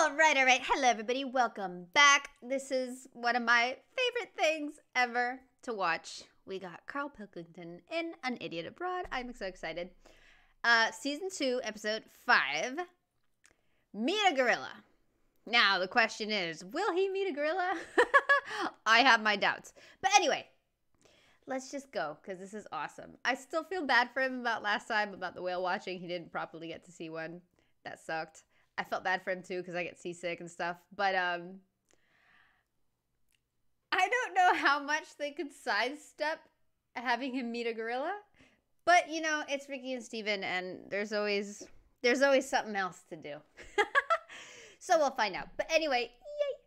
All right. Hello, everybody. Welcome back. This is one of my favorite things ever to watch. We got Karl Pilkington in An Idiot Abroad. I'm so excited. Season 2, episode 5. Meet a gorilla. Now, the question is, will he meet a gorilla? I have my doubts. But anyway, let's just go because this is awesome. I still feel bad for him about last time, about the whale watching. He didn't properly get to see one. That sucked. I felt bad for him too because I get seasick and stuff. But I don't know how much they could sidestep having him meet a gorilla. But you know, it's Ricky and Steven, and there's always something else to do. So we'll find out. But anyway, yay!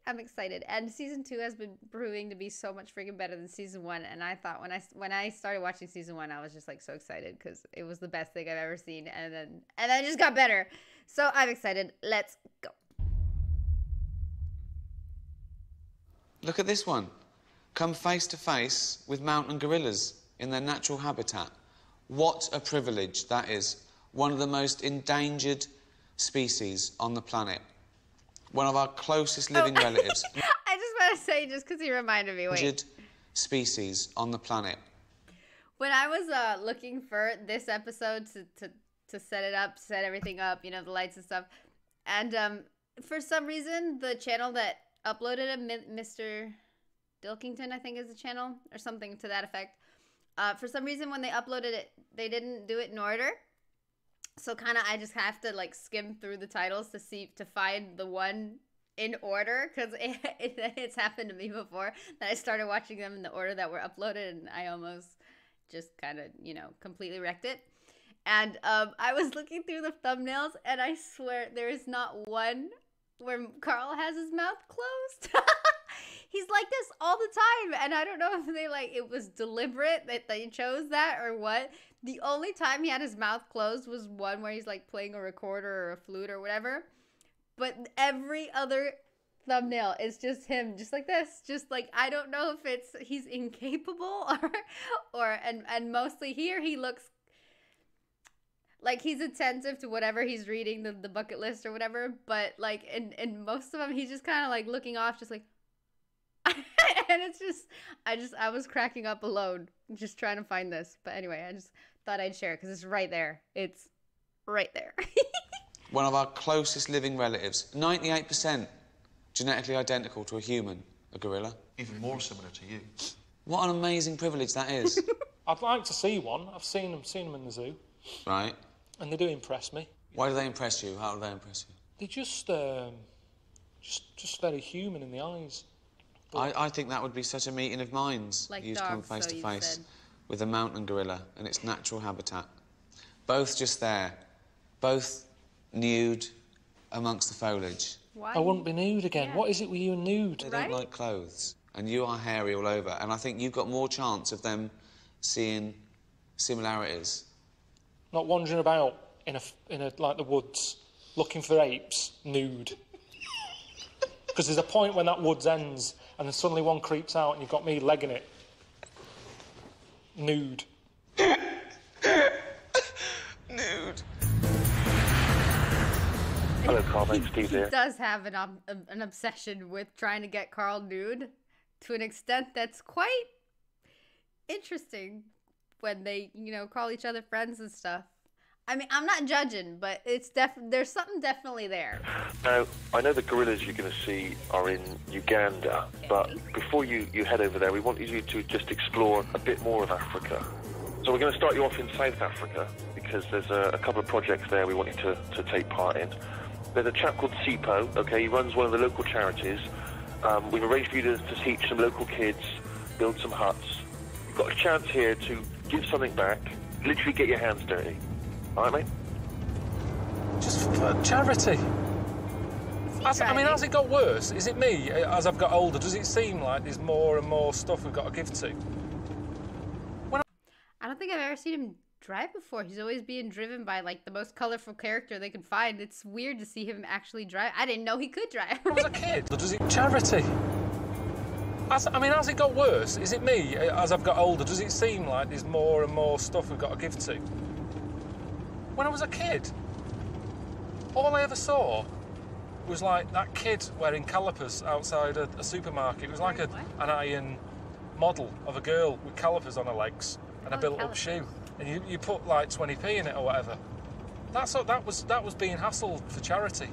I'm excited. And season 2 has been proving to be so much freaking better than season 1. And I thought when I started watching season 1, I was just like so excited because it was the best thing I've ever seen. And then it just got better. So I'm excited. Let's go. Look at this one. Come face to face with mountain gorillas in their natural habitat. What a privilege that is. One of the most endangered species on the planet. One of our closest living relatives. I just want to say, just because he reminded me, wait. Species on the planet. When I was looking for this episode to set it up, set everything up, you know, the lights and stuff, and for some reason, the channel that uploaded it, Mr. Dilkington, I think is the channel, or something to that effect. For some reason, when they uploaded it, they didn't do it in order. So kind of, I just have to like skim through the titles to find the one in order, because it's happened to me before that I started watching them in the order that were uploaded, and I almost just kind of, you know, completely wrecked it. And I was looking through the thumbnails, and I swear there is not one where Karl has his mouth closed. He's like this all the time, and I don't know if they like it was deliberate that they chose that or what. The only time he had his mouth closed was one where he's like playing a recorder or a flute or whatever. But every other thumbnail is just him, just like this. Just like, I don't know if it's he's incapable or mostly here he looks like he's attentive to whatever he's reading, the bucket list or whatever. But like in most of them, he's just kind of like looking off, just like and it's just, I was cracking up alone, just trying to find this. But anyway, I just thought I'd share it because it's right there. It's right there. One of our closest living relatives, 98% genetically identical to a human, a gorilla. Even more similar to you. What an amazing privilege that is. I'd like to see one. I've seen them in the zoo. Right. And they do impress me. Why do they impress you? How do they impress you? They're just very human in the eyes. I think that would be such a meeting of minds. Like you'd dogs, come face to face with a mountain gorilla in its natural habitat. Both just there. Both nude amongst the foliage. Why? I wouldn't be nude again. Yeah. What is it with you and nude? They don't like clothes. And you are hairy all over. And I think you've got more chance of them seeing similarities. Not wandering about in a like the woods, looking for apes, nude. Because there's a point when that woods ends, and then suddenly one creeps out, and you've got me legging it. Nude. Nude. Hello, Karl. It's Steve here. He does have an obsession with trying to get Karl nude, to an extent that's quite interesting. When they, you know, call each other friends and stuff. I mean, I'm not judging, but it's there's something definitely there. Now, I know the gorillas you're going to see are in Uganda, okay. But before you head over there, we want you to just explore a bit more of Africa. So we're going to start you off in South Africa, because there's a couple of projects there we want you to take part in. There's a chap called Sipho, okay, he runs one of the local charities. We've arranged for you to teach some local kids, build some huts. You've got a chance here to give something back, literally get your hands dirty. All right, mate? Just for charity. Has it got worse? Is it me, as I've got older, does it seem like there's more and more stuff we've got to give to? I don't think I've ever seen him drive before. He's always being driven by, like, the most colourful character they can find. It's weird to see him actually drive. I didn't know he could drive. When I was a kid, does it charity? Has it got worse? Is it me, as I've got older, does it seem like there's more and more stuff we've got to give to? When I was a kid, all I ever saw was like that kid wearing calipers outside a supermarket. It was like an iron model of a girl with calipers on her legs and a built-up shoe. And you put like 20p in it or whatever. That was being hassled for charity.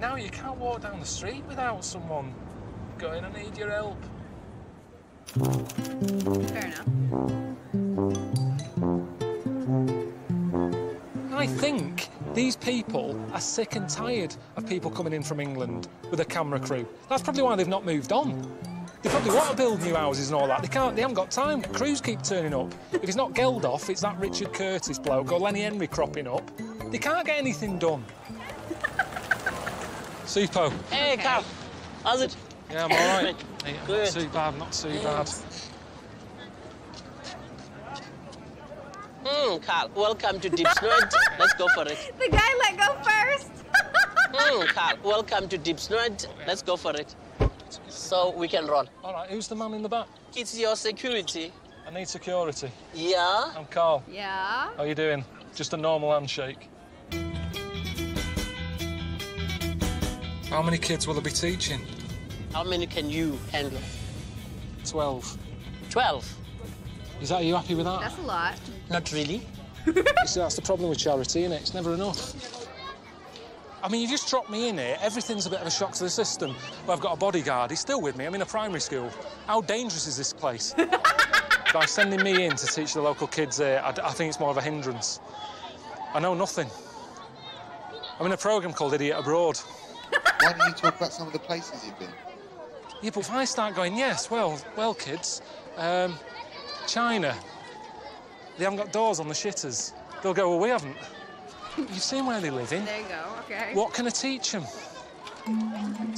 Now you can't walk down the street without someone going, I need your help. Fair enough. I think these people are sick and tired of people coming in from England with a camera crew. That's probably why they've not moved on. They probably want to build new houses and all that. They haven't got time. Crews keep turning up. If it's not Geldof, it's that Richard Curtis bloke or Lenny Henry cropping up. They can't get anything done. Sipho. Hey, okay. Cal. How's it? Yeah, I'm all right. Yeah, good. Not too bad, not too bad. Carl, welcome to Deep Snowed. Let's go for it. The guy let go first. Carl, welcome to Deep Snowed. Let's go for it. So we can run. All right, who's the man in the back? It's your security. I need security. Yeah? I'm Carl. Yeah? How you doing? Just a normal handshake. How many kids will I be teaching? How many can you handle? 12. 12? Is that, are you happy with that? That's a lot. Not really. You see, that's the problem with charity, isn't it? It's never enough. I mean, you just dropped me in here. Everything's a bit of a shock to the system. But I've got a bodyguard. He's still with me. I'm in a primary school. How dangerous is this place? By sending me in to teach the local kids here, I think it's more of a hindrance. I know nothing. I'm in a programme called Idiot Abroad. Why don't you talk about some of the places you've been? Yeah, but if I start going, yes, well, kids, China, they haven't got doors on the shitters. They'll go, well, we haven't. You've seen where they live in. There you go, OK. What can I teach them?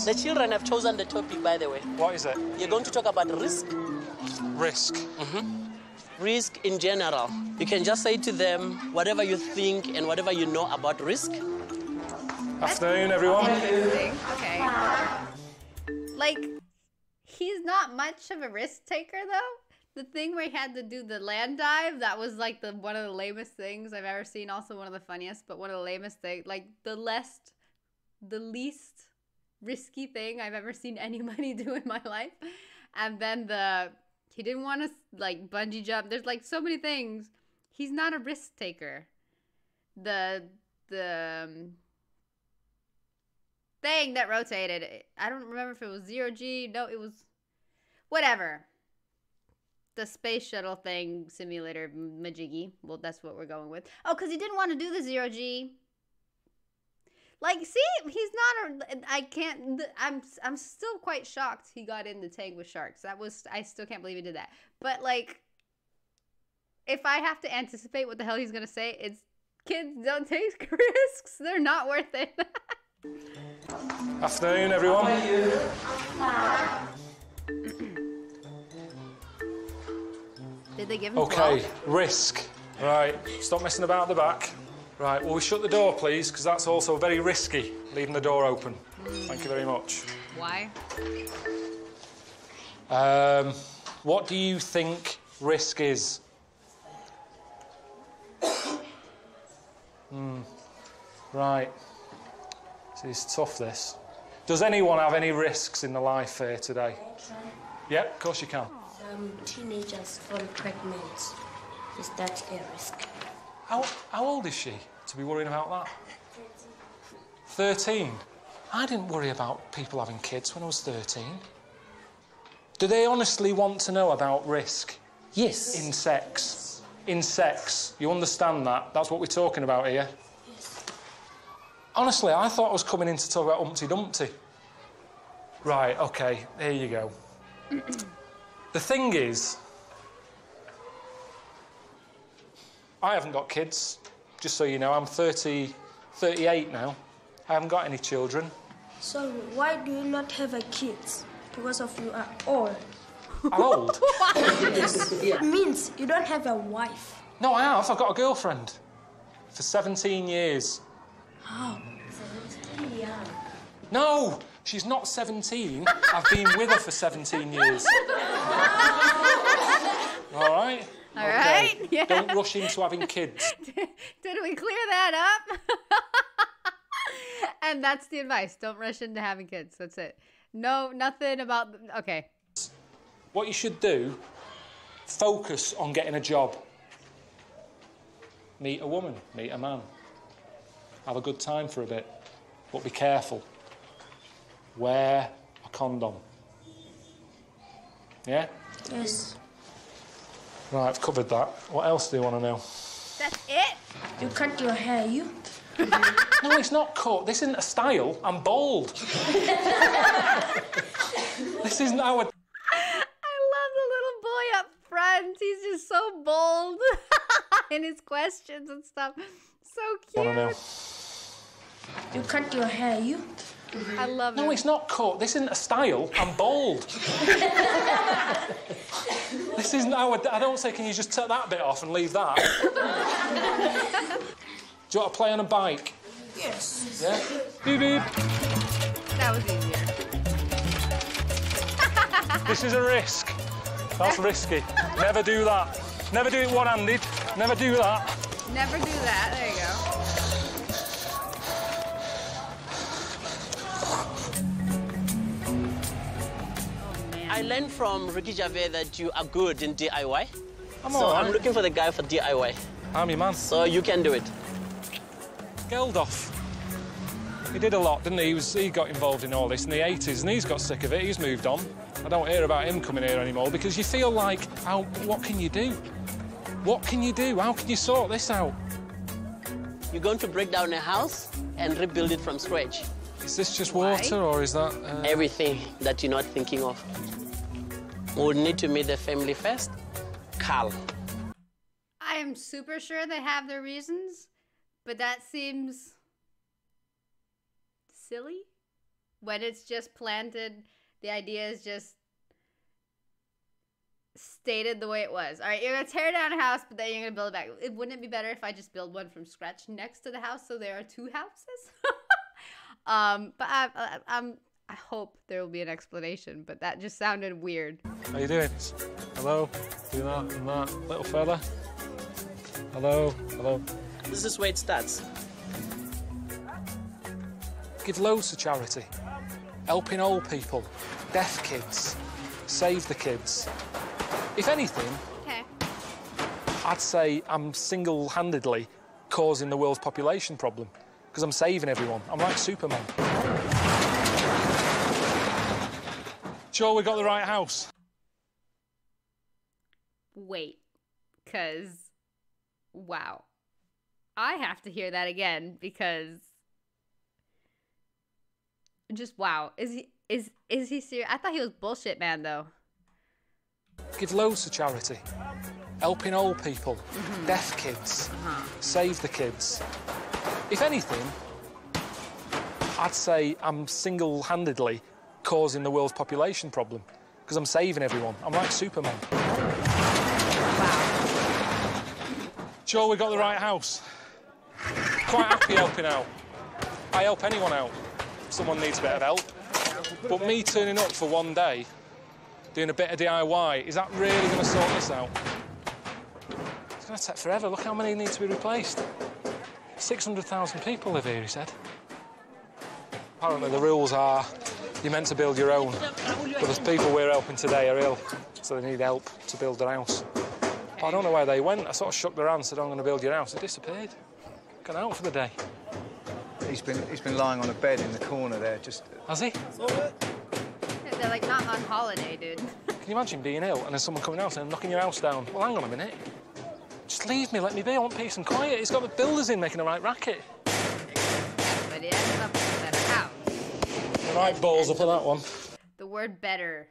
The children have chosen the topic, by the way. What is it? You're going to talk about risk. Risk? Mm-hmm. Risk in general. You can just say to them whatever you think and whatever you know about risk. Afternoon, everyone. OK. Like, he's not much of a risk taker, though. The thing where he had to do the land dive, that was like one of the lamest things I've ever seen. Also one of the funniest, but one of the lamest things. Like the least risky thing I've ever seen anybody do in my life. And then he didn't want to like bungee jump. There's like so many things. He's not a risk taker. The thing that rotated. I don't remember if it was 0G. No, it was whatever. The space shuttle thing simulator majiggy. Well, that's what we're going with. Oh, because he didn't want to do the 0G. Like, see, he's not a... I can't... I'm still quite shocked he got in the tank with sharks. That was... I still can't believe he did that. But, like, if I have to anticipate what the hell he's going to say, it's kids don't take risks. They're not worth it. Afternoon, everyone. How are you? Did they give him okay, 12? Risk. Right, stop messing about the back. Right, will we shut the door, please? Because that's also very risky, leaving the door open. Thank you very much. Why? What do you think risk is? Right. See, it's tough, this. Does anyone have any risks in the life here today? Yeah, of course you can. Teenagers fall pregnant. Is that a risk? How old is she to be worrying about that? 13. 13? I didn't worry about people having kids when I was 13. Do they honestly want to know about risk? Yes. In sex. In sex. You understand that? That's what we're talking about here. Yes. Honestly, I thought I was coming in to talk about Humpty Dumpty. Right, OK, here you go. The thing is, I haven't got kids, just so you know. I'm 38 now. I haven't got any children. So why do you not have a kid? Because of you are old. I'm old? It means you don't have a wife. No, I have. I've got a girlfriend. For 17 years. How? Oh. Yeah. No! She's not 17. I've been with her for 17 years. All right? All right, okay. Yeah. Don't rush into having kids. Did we clear that up? And that's the advice. Don't rush into having kids. That's it. No, nothing about... Okay. What you should do, focus on getting a job. Meet a woman, meet a man. Have a good time for a bit, but be careful. Wear a condom. Yeah? Yes. Right, I've covered that. What else do you want to know? That's it? You cut your hair, you? No, it's not cut. This isn't a style. I'm bald. This isn't how I love the little boy up front. He's just so bold in his questions and stuff. So cute. Wanna know? You cut your hair, you? I love it. No, it's not cut. This isn't a style. I'm bald. This isn't how I don't say, can you just take that bit off and leave that? Do you want to play on a bike? Yes. Yeah? Beep, beep. That was easier. This is a risk. That's risky. Never do that. Never do it one-handed. Never do that. Never do that. There you go. I learned from Ricky Gervais that you are good in DIY. I'm looking for the guy for DIY. I'm your man. So you can do it. Geldof. He did a lot, didn't he? He got involved in all this in the 80s, and he's got sick of it. He's moved on. I don't hear about him coming here anymore because you feel like, what can you do? What can you do? How can you sort this out? You're going to break down a house and rebuild it from scratch. Is this just water or is that... Everything that you're not thinking of. We'll need to meet the family first. Karl. I am super sure they have their reasons, but that seems silly. When it's just planted, the idea is just stated the way it was. All right, you're going to tear down a house, but then you're going to build it back. Wouldn't it be better if I just build one from scratch next to the house so there are two houses? I hope there will be an explanation, but that just sounded weird. How you doing? Hello? Do that and that. Little fella. Hello. Hello. This is where it starts. Give loads to charity. Helping old people. Deaf kids. Save the kids. If anything, I'd say I'm single-handedly causing the world's population problem because I'm saving everyone. I'm like Superman. Sure we got the right house? Wait, because... Wow. I have to hear that again, because... Just wow. Is he serious? I thought he was bullshit man, though. Give loads to charity. Helping old people. Deaf kids. Save the kids. If anything, I'd say I'm single-handedly causing the world's population problem because I'm saving everyone. I'm like Superman. Wow. Sure we got the right house. Quite happy helping out. I help anyone out. Someone needs a bit of help. But me turning up for one day, doing a bit of DIY, is that really going to sort this out? It's going to take forever. Look how many need to be replaced. 600,000 people live here, he said. Apparently the rules are you're meant to build your own, but the people we're helping today are ill, so they need help to build their house. I don't know where they went. I sort of shook their hand, said, I'm going to build your house. They disappeared. Gone out for the day. He's been lying on a bed in the corner there, just... Has he? They're, like, not on holiday, dude. Can you imagine being ill and there's someone coming out and knocking your house down? Well, hang on a minute. Just leave me, let me be. I want peace and quiet. He's got the builders in making a right racket. But he ends up with that house. Right balls up for that one. The word better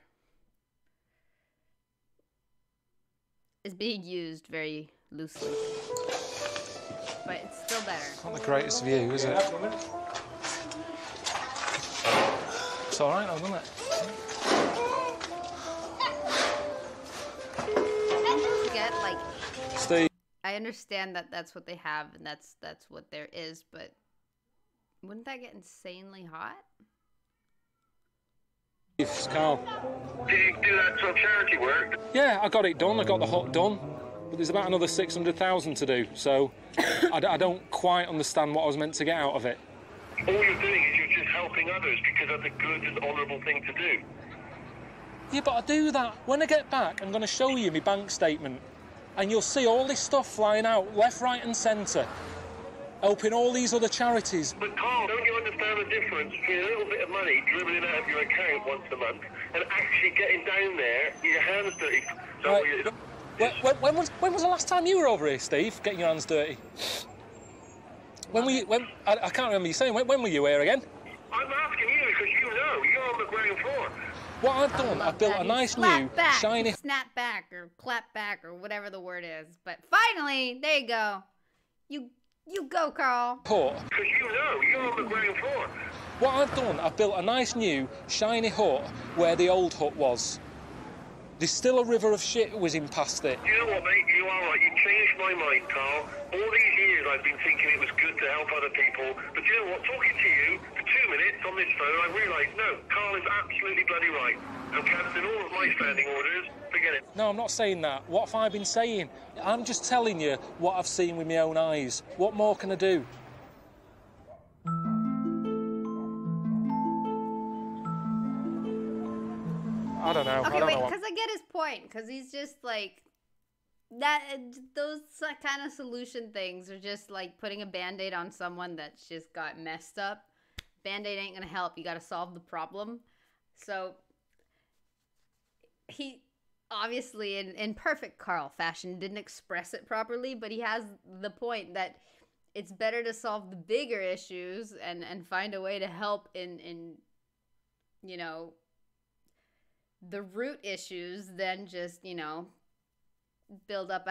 is being used very loosely. But it's still better. Not the greatest view, is it? It's all right, isn't it? I get, like, Steve. I understand that that's what they have and that's what there is, but wouldn't that get insanely hot? It's Karl. Did you do that sort of charity work? Yeah, I got it done. I got the hut done. But there's about another 600,000 to do, so I don't quite understand what I was meant to get out of it. All you're doing is you're just helping others because that's a good and honourable thing to do. Yeah, but I do that. When I get back, I'm going to show you my bank statement, and you'll see all this stuff flying out left, right and centre, helping all these other charities. But Carl, don't you understand the difference between a little bit of money dribbling out of your account once a month and actually getting down there, your hands dirty? So right. When was the last time you were over here, Steve, getting your hands dirty? I can't remember you saying, when were you here again? I'm asking you because you know, you're on the ground floor. What I've done, I've built a nice new, shiny... Snap back or clap back or whatever the word is. But finally, there you go. You go, Carl. Hut. Because you know, you're on the ground floor. What I've done, I've built a nice new, shiny hut where the old hut was. There's still a river of shit was in past it. You know what, mate? You are right. You changed my mind, Carl. All these years I've been thinking it was good to help other people. But you know what? Talking to you for 2 minutes on this phone, I realised, no, Carl is absolutely bloody right. I'm cancelling all of my standing orders. Forget it. No, I'm not saying that. What have I been saying? I'm just telling you what I've seen with my own eyes. What more can I do? I don't know. Okay, wait, because I get his point, because he's just like, those kind of solution things are just like putting a Band-Aid on someone that's just got messed up. Band-Aid ain't going to help. You got to solve the problem. So he obviously, in perfect Carl fashion, didn't express it properly, but he has the point that it's better to solve the bigger issues and find a way to help in you know, the root issues than just, you know, build up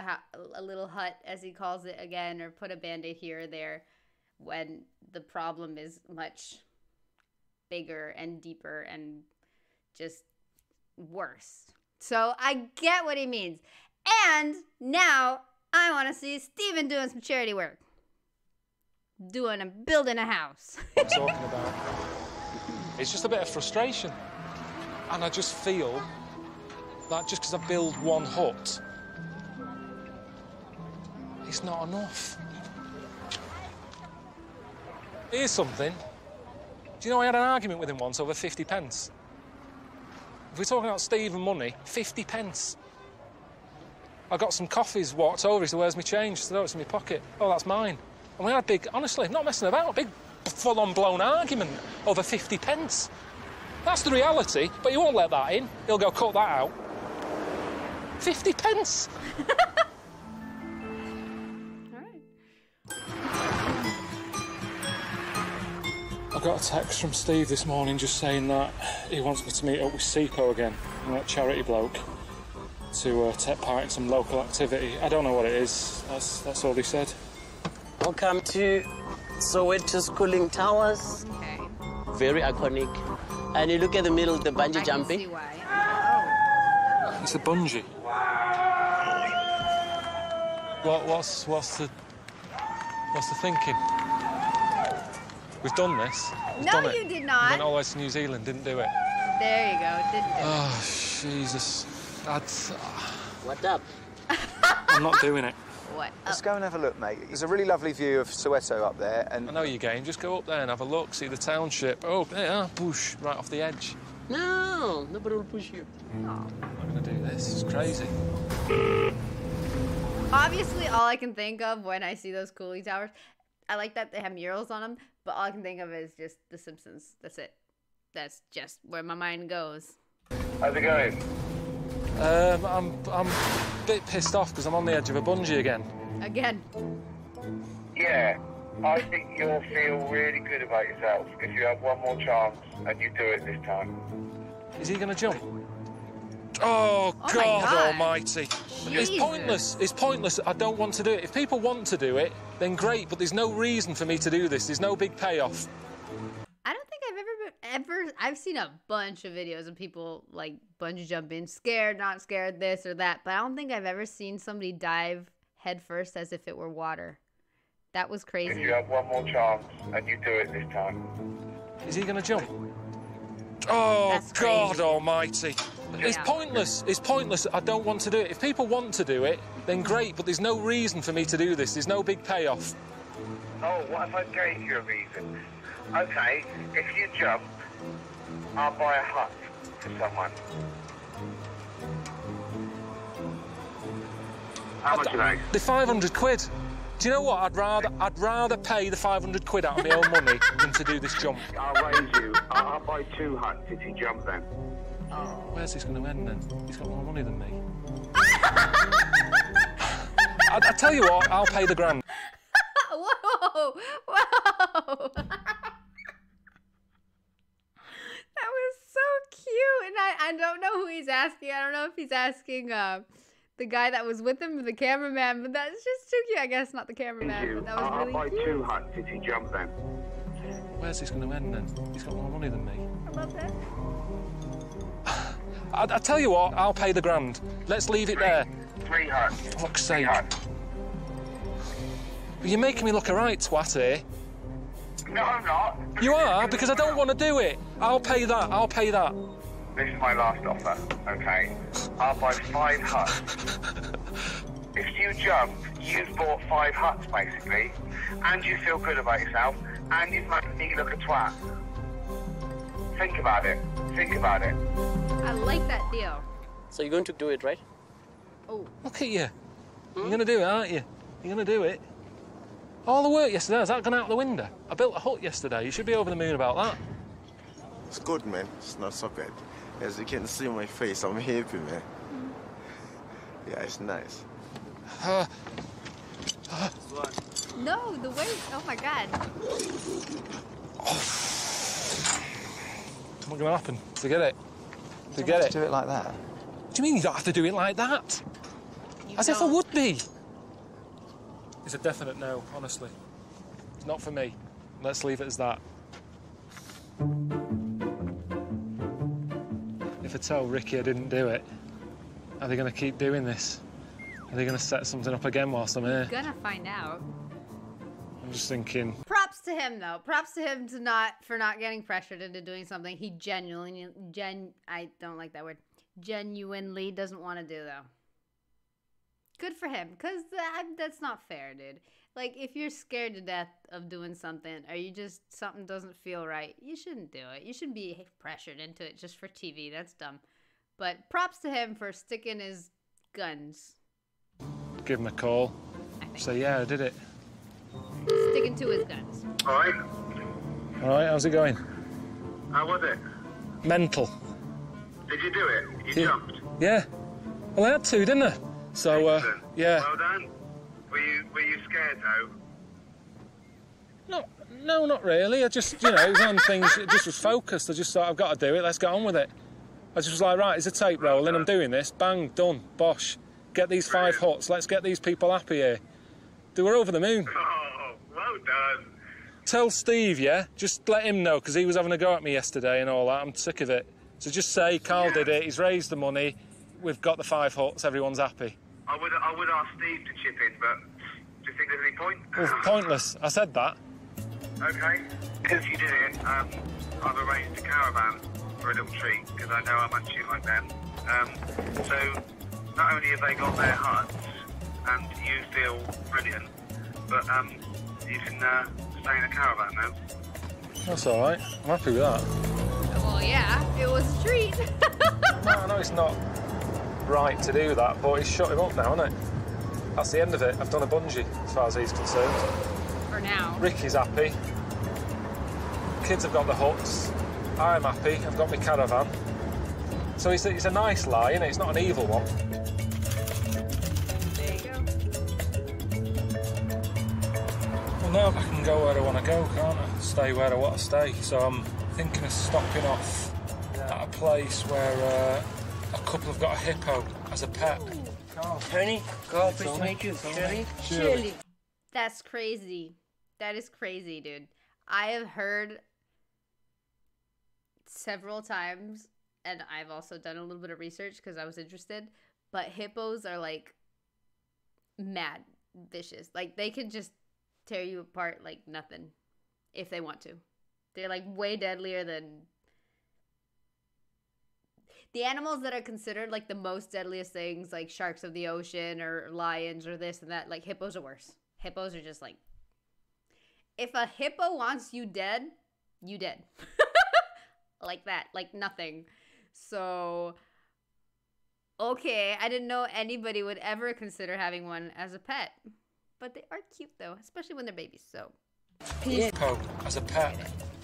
a little hut, as he calls it again, or put a Band-Aid here or there when the problem is much bigger and deeper and just worse. So I get what he means. And now I want to see Steven doing some charity work. Building a house. I'm talking about. It's just a bit of frustration. And I just feel that just because I build one hut, it's not enough. Here's something. Do you know I had an argument with him once over 50 pence? If we're talking about Steve and money, 50 pence. I got some coffees, walked over, he said, where's my change? I said, oh, it's in my pocket. Oh, that's mine. And we had a big, honestly, not messing about, a big full-on blown argument over 50 pence. That's the reality, but he won't let that in. He'll go, cut that out. 50 pence! All right. I got a text from Steve this morning just saying that he wants me to meet up with Sipho again, that charity bloke, to take part in some local activity. I don't know what it is. That's all he said. Welcome to Soweto's cooling towers. Okay. Very iconic. And you look at the middle, the bungee jumping. I can see why. It's a bungee. What's the thinking? We've done this. No, you did not. We went all the way to New Zealand, didn't do it. There you go, didn't do it. Oh, Jesus. That's... What up? I'm not doing it. What up? Let's go and have a look, mate. There's a really lovely view of Soweto up there. And I know you're game. Just go up there and have a look, see the township. Oh, there you are. Push, right off the edge. No, nobody will push you. Oh. I'm going to do this. It's crazy. Obviously, all I can think of when I see those cooling towers, I like that they have murals on them, but all I can think of is just The Simpsons. That's it. That's just where my mind goes. How's it going? I'm a bit pissed off because I'm on the edge of a bungee again. Again? Yeah. I think you'll feel really good about yourself if you have one more chance and you do it this time. Is he going to jump? Oh, God almighty. Jesus. It's pointless. It's pointless. I don't want to do it. If people want to do it, then great, but there's no reason for me to do this. There's no big payoff. I don't think I've I've seen a bunch of videos of people like bungee jumping, scared, not scared, this or that, but I don't think I've ever seen somebody dive headfirst as if it were water. That was crazy. If you have one more chance and you do it this time. Is he going to jump? Oh, God almighty. Yeah. It's pointless. It's pointless. I don't want to do it. If people want to do it, then great, but there's no reason for me to do this. There's no big payoff. Oh, what if I gave you a reason? okay, if you jump, I'll buy a hut for someone. How much are they? They're 500 quid. Do you know what? I'd rather pay the 500 quid out of my own money than to do this jump. I'll raise you. I'll buy two huts if you jump then. Oh. Where's this going to end then? He's got more money than me. I tell you what, I'll pay the grand. Whoa! Whoa! That was so cute. And I don't know who he's asking. I don't know if he's asking the guy that was with him or the cameraman, but that's just too cute. I guess not the cameraman, but that was really cute. I'll buy two huts if you jump then. Where's this going to end then? He's got more money than me. I love that. I tell you what, I'll pay the grand. Let's leave it there. Three huts. For fuck's sake. You're making me look a right twat here. No, I'm not. You are, because I don't want to do it. I'll pay that, I'll pay that. This is my last offer, okay? I'll buy five huts. If you jump, you've bought five huts, basically, and you feel good about yourself, and you've made me look a twat. Think about it. Think about it. I like that deal. So you're going to do it, right? Oh. Look at you. Hmm? You're going to do it, aren't you? You're going to do it. All the work yesterday, has that gone out the window? I built a hut yesterday. You should be over the moon about that. It's good, man. It's not so bad. As you can see my face, I'm happy, man. Mm. Yeah, it's nice. No, the weight. Oh, my God. What's going to happen? Forget it. Forget it. Do it like that? What do you mean you don't have to do it like that? As if I would be. It's a definite no, honestly. It's not for me. Let's leave it as that. If I tell Ricky I didn't do it, are they going to keep doing this? Are they going to set something up again whilst I'm here? You're going to find out. I'm just thinking... Props to him, though. Props to him to for not getting pressured into doing something he genuinely... I don't like that word. Genuinely doesn't want to do, though. Good for him, because that's not fair, dude. Like, if you're scared to death of doing something, or you just, something doesn't feel right, you shouldn't do it. You shouldn't be pressured into it just for TV. That's dumb. But props to him for sticking his guns. Give him a call. Say, yeah, I did it. Sticking to his guns. All right. All right, how's it going? How was it? Mental. Did you do it? You jumped? Yeah. Well, I had to, didn't I? So, yeah. Well done. Were you scared, though? No, not really. I just, it was on things, it just was focused. I just thought, I've got to do it, let's get on with it. I just was like, right, it's a tape roll, and I'm doing this. Bang, done, bosh. Get these five huts, let's get these people happy here. They were over the moon. Oh, well done. Tell Steve, yeah? Just let him know, because he was having a go at me yesterday and all that. I'm sick of it. So just say, Carl did it, he's raised the money, we've got the five huts, everyone's happy. I would ask Steve to chip in, but do you think there's any point? Well, it's pointless. I said that. Okay. If you did it, I've arranged a caravan for a little treat, because I know how much you like them. So not only have they got their huts, and you feel brilliant, but you can stay in a caravan now. That's all right. I'm happy with that. Well, yeah, it was a treat. No, it's not right to do that, but he's shut him up now, hasn't it? That's the end of it. I've done a bungee, as far as he's concerned. For now. Ricky's happy. Kids have got the huts. I'm happy. I've got my caravan. So it's a nice lie, isn't it? It's not an evil one. There you go. Well, now I can go where I want to go, can't I? Stay where I want to stay. So I'm thinking of stopping off at a place where... a couple have got a hippo as a pet. Tony, Carl, please meet you. Shirley. That's crazy. That is crazy, dude. I have heard several times, and I've also done a little bit of research because I was interested, but hippos are, like, mad vicious. Like, they can just tear you apart like nothing if they want to. They're, like, way deadlier than... The animals that are considered, like, the most deadliest things, like sharks of the ocean or lions or this and that, like, hippos are worse. Hippos are just, like... If a hippo wants you dead, you dead. Like that, like nothing. So, okay, I didn't know anybody would ever consider having one as a pet. But they are cute though, especially when they're babies, so. Please. Carl, as a pet.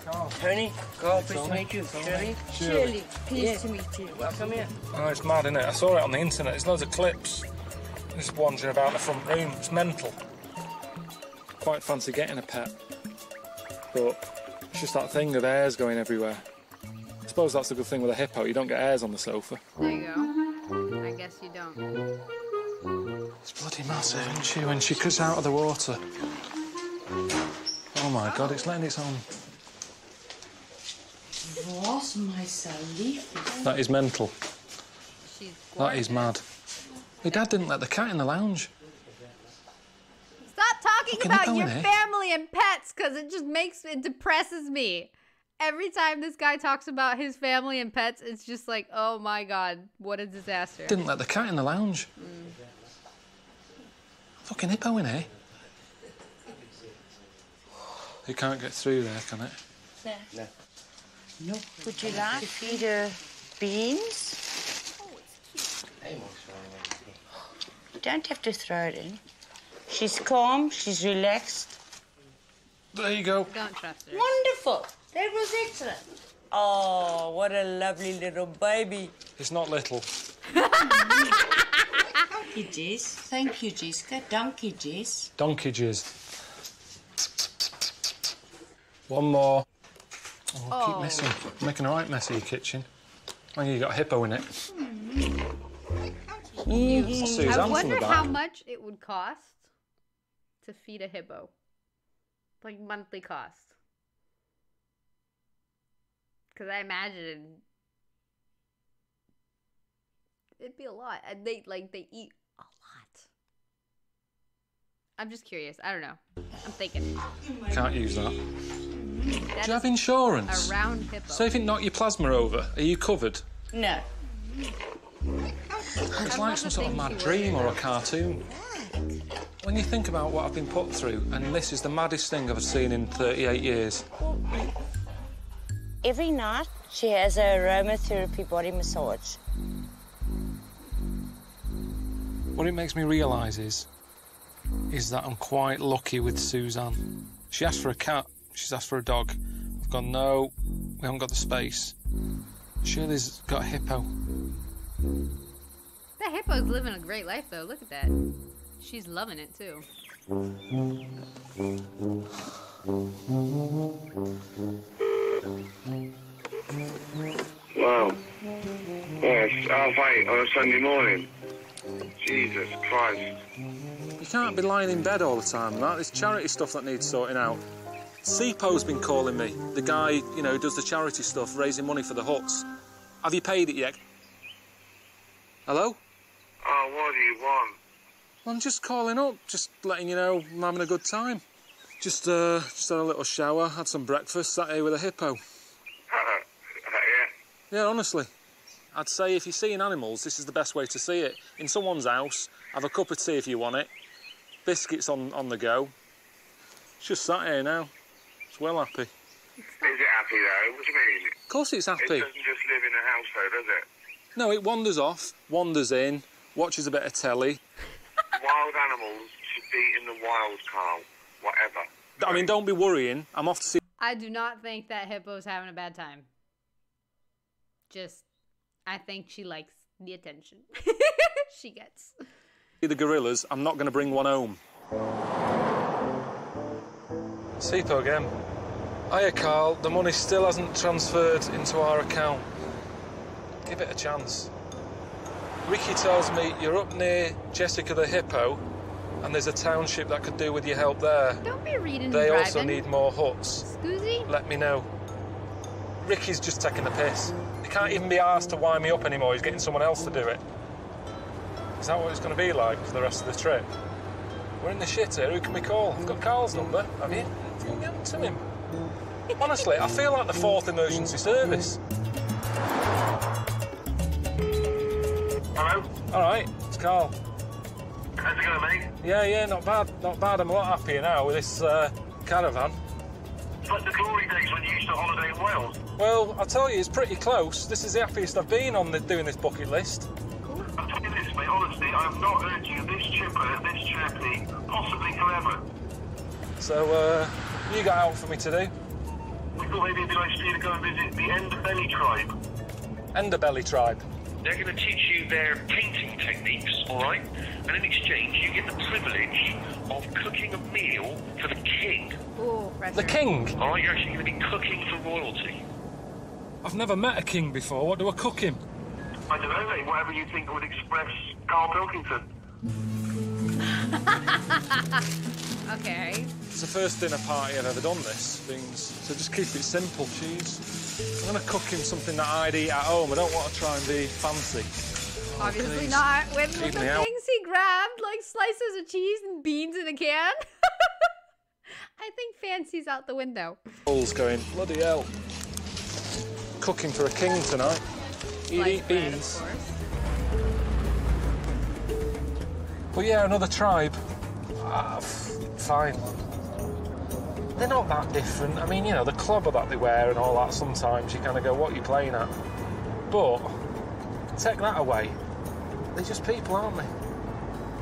Carl. Tony, Carl, pleased to meet you. Shirley. Shirley, pleased to meet you. Welcome here. Oh, it's mad, isn't it? I saw it on the internet. There's loads of clips. Just wandering about the front room. It's mental. Quite fancy getting a pet. But it's just that thing of hairs going everywhere. I suppose that's a good thing with a hippo. You don't get hairs on the sofa. There you go. I guess you don't. It's bloody massive, isn't she? When she comes out of the water. Oh my God, it's letting its own. What's my Sally? That is mental. She's that is mad. My dad didn't let the cat in the lounge. Stop talking about your family and pets, because it just makes it depresses me. Every time this guy talks about his family and pets, it's just like, oh my God, what a disaster. Didn't let the cat in the lounge. Mm. Fucking hippo in here. You can't get through there, can it? No. No. No. Would you like to feed her beans? Oh, it's cute. You don't have to throw it in. She's calm, she's relaxed. There you go. Don't trust her. Wonderful. That was excellent. Oh, what a lovely little baby. It's not little. Donkey jizz. Thank you, Jessica. Donkey jizz. Donkey jizz. One more. Oh, oh. Keep messing. Making a right mess of your kitchen. I think you got a hippo in it. Mm-hmm. I wonder how much it would cost to feed a hippo. Like monthly cost. Because I imagine it'd be a lot. And they like they eat a lot. I'm just curious. I don't know. I'm thinking. Can't use that. That's do you have insurance? A round hippo. So if you knock your plasma over, are you covered? No. It's like some sort of mad dream or a cartoon. When you think about what I've been put through, and this is the maddest thing I've seen in 38 years. Every night she has a aromatherapy body massage. What it makes me realise is that I'm quite lucky with Suzanne. She asked for a cat. She's asked for a dog. I've gone, no, we haven't got the space. Shirley's got a hippo. That hippo's living a great life, though. Look at that. She's loving it, too. Wow. Well, it's 8:30 on a Sunday morning. Jesus Christ. You can't be lying in bed all the time, that. There's charity stuff that needs sorting out. Sipho's been calling me, the guy, you know, who does the charity stuff, raising money for the huts. Have you paid it yet? Hello? Oh, what do you want? Well, I'm just calling up, just letting you know I'm having a good time. Just had a little shower, had some breakfast, sat here with a hippo. Yeah, honestly. I'd say if you're seeing animals, this is the best way to see it. In someone's house, have a cup of tea if you want it, biscuits on the go. It's just sat here now. It's well happy. Is it happy, though? What do you mean? Of course it's happy. It doesn't just live in a house, though, does it? No, it wanders off, wanders in, watches a bit of telly. Wild animals should be in the wild, Carl. Whatever. I mean, don't be worrying. I'm off to see... I do not think that hippo's having a bad time. Just, I think she likes the attention she gets. The gorillas, I'm not going to bring one home. Sipho again. Hiya, Carl. The money still hasn't transferred into our account. Give it a chance. Ricky tells me you're up near Jessica the Hippo, and there's a township that could do with your help there. Don't be reading They driving. Also need more huts. Scoozy? Let me know. Ricky's just taking the piss. He can't even be arsed to wind me up anymore. He's getting someone else to do it. Is that what it's going to be like for the rest of the trip? We're in the shit here. Who can we call? I've got Carl's number. Have you? You can get to him. Honestly, I feel like the 4th emergency service. Hello? All right, it's Carl. How's it going, mate? Yeah, not bad. Not bad. I'm a lot happier now with this caravan. but the glory days when you used to holiday in Wales? Well, I tell you, it's pretty close. This is the happiest I've been on doing this bucket list. I'll tell you this, mate, honestly, I have not heard you this chipper, this chirpy, possibly forever. So, you got out for me to do? We thought maybe it'd be nice for you to go and visit the Ndebele Tribe. Ndebele Tribe? They're going to teach you their painting techniques, all right? And in exchange, you get the privilege of cooking a meal for the king. Ooh, the king? All right, you're actually going to be cooking for royalty. I've never met a king before. What do I cook him? I don't know, mate. Whatever you think would express Karl Pilkington. Okay. It's the first dinner party I've ever done this, things. So just keep it simple, cheese. I'm going to cook him something that I'd eat at home. I don't want to try and be fancy. Obviously not. With the things he grabbed, like slices of cheese and beans in a can. I think fancy's out the window. Paul's going, bloody hell. Cooking for a king tonight. He'd eat beans. Well, yeah, another tribe. Fine. They're not that different. I mean, you know, the clobber that they wear and all that, sometimes you kind of go, what are you playing at? But take that away. They're just people, aren't they?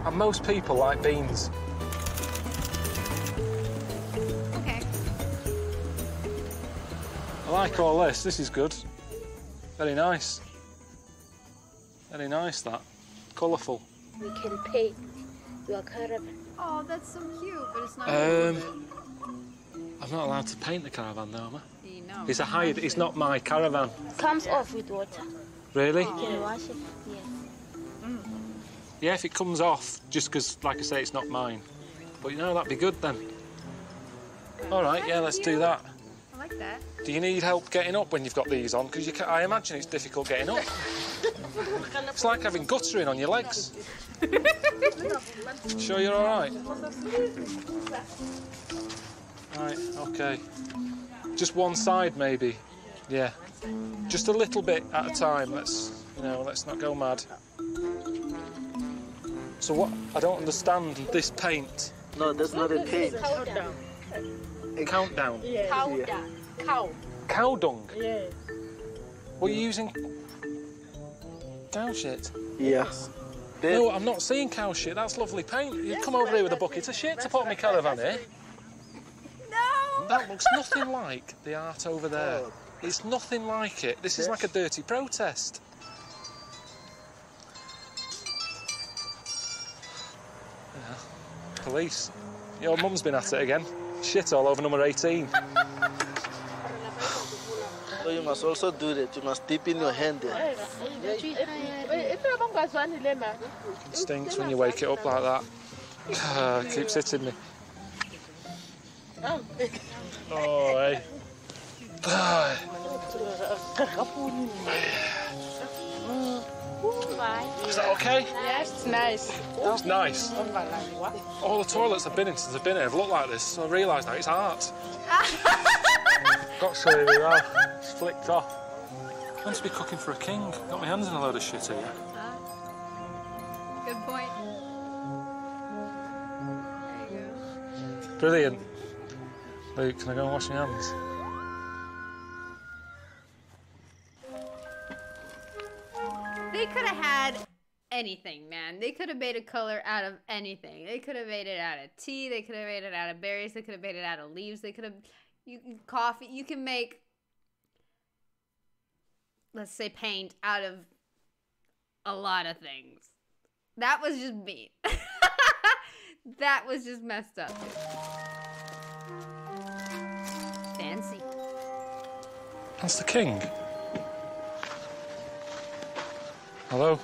And most people like beans. Okay. I like all this. This is good. Very nice. Very nice, that. Colourful. We can paint your caravan. Oh, that's so cute, but it's not... I'm not allowed to paint the caravan, though, am I? You know. It's a hired... It's not my caravan. It comes off with water. Really? You can wash it, yeah. Mm. Yeah, if it comes off, just because, like I say, it's not mine. But, you know, that'd be good, then. All right, yeah, let's do that. I like that. Do you need help getting up when you've got these on? Because I imagine it's difficult getting up. It's like having guttering on your legs. Sure you're all right? Right, OK. Just one side, maybe? Yeah. Just a little bit at a time. Let's, you know, let's not go mad. So what? I don't understand this paint. No, that's not a paint. Countdown. Countdown? Yeah. Countdown. Cow. Cow dung? Yeah. Were you using cow shit? Yes. Yeah. No, I'm not seeing cow shit. That's lovely paint. You come over here with a bucket of shit to put my caravan here. No! That looks nothing like the art over there. It's nothing like it. This is like a dirty protest. Yeah. Police. Your mum's been at it again. Shit all over number 18. So you must also do that. You must dip in your hand there. It stinks when you wake it up like that. It keeps hitting me. Oh, hey. Is that okay? Yes, it's nice. That's nice. All the toilets I've been in since I've been here have looked like this. So I realise now it's art. Got so well. It's flicked off. I'm meant to be cooking for a king. Got my hands in a load of shit here. Good point. There you go. Brilliant. Luke, can I go and wash my hands? They could have had anything, man. They could have made a colour out of anything. They could have made it out of tea. They could have made it out of berries. They could have made it out of leaves. They could have... You can coffee, you can make, let's say, paint out of a lot of things. That was just me. That was just messed up. Fancy. That's the king. Hello.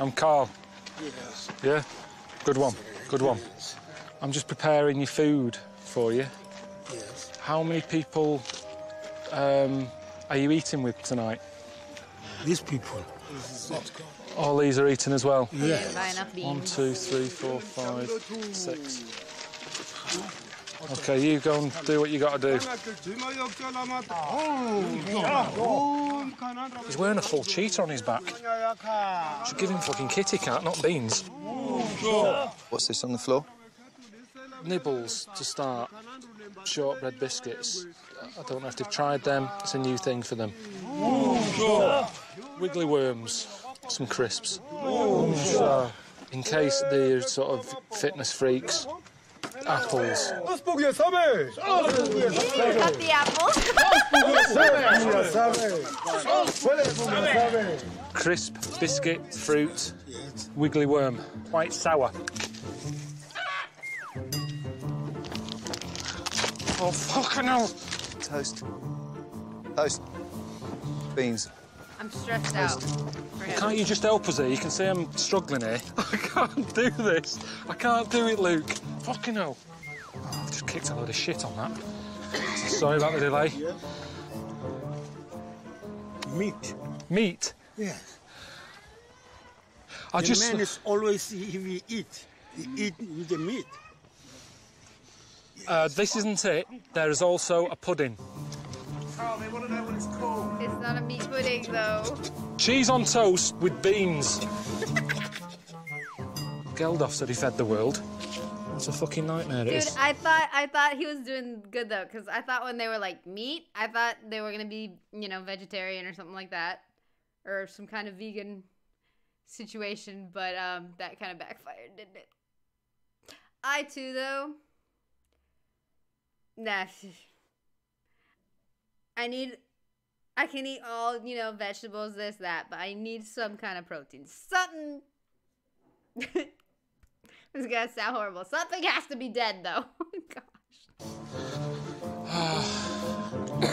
I'm Karl. Yes. Yeah? Good one. Good one. I'm just preparing your food for you. Yes. How many people are you eating with tonight? These people. All these are eating as well? Yes. 1, 2, 3, 4, 5, 6. OK, you go and do what you got to do. He's wearing a full cheetah on his back. Should give him fucking kitty cat, not beans. What's this on the floor? Nibbles to start. shortbread biscuits. I don't know if they've tried them. It's a new thing for them. Wiggly worms, some crisps. In case they're sort of fitness freaks, apples. Got the apple. Crisp, biscuit, fruit, wiggly worm, quite sour. Oh, fucking hell. Toast. Toast. Beans. I'm stressed out. Can't you just help us here? You can see I'm struggling here. I can't do this. I can't do it, Luke. Fucking hell. I've just kicked a load of shit on that. Sorry about the delay. Meat. Meat? Yeah. The man is always, if he eat the meat. This isn't it. There is also a pudding. Oh, they want to know what it's called. It's not a meat pudding, though. Cheese on toast with beans. Geldof said he fed the world. That's a fucking nightmare. Dude, I thought he was doing good, though, because I thought when they were like meat, I thought they were going to be, you know, vegetarian or something like that, or some kind of vegan situation, but that kind of backfired, didn't it? I, too, though... Nah. I can eat all, you know, vegetables, this, that, but I need some kind of protein. Something. This is gonna sound horrible. Something has to be dead, though. Gosh.